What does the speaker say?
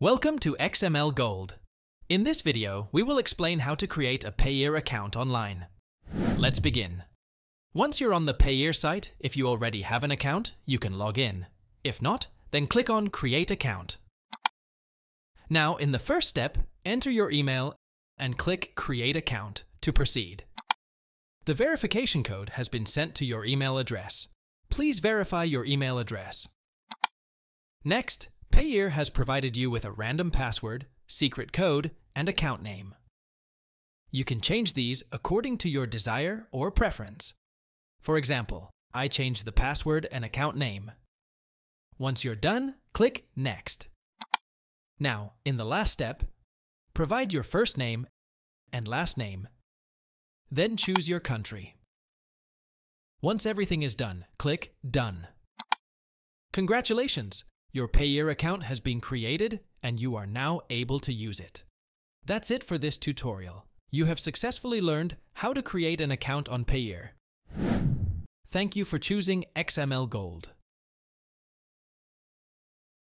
Welcome to XML Gold. In this video, we will explain how to create a Payeer account online. Let's begin. Once you're on the Payeer site, if you already have an account, you can log in. If not, then click on Create Account. Now, in the first step, enter your email and click Create Account to proceed. The verification code has been sent to your email address. Please verify your email address. Next, Payeer has provided you with a random password, secret code, and account name. You can change these according to your desire or preference. For example, I changed the password and account name. Once you're done, click Next. Now, in the last step, provide your first name and last name. Then choose your country. Once everything is done, click Done. Congratulations! Your Payeer account has been created and you are now able to use it. That's it for this tutorial. You have successfully learned how to create an account on Payeer. Thank you for choosing XML Gold.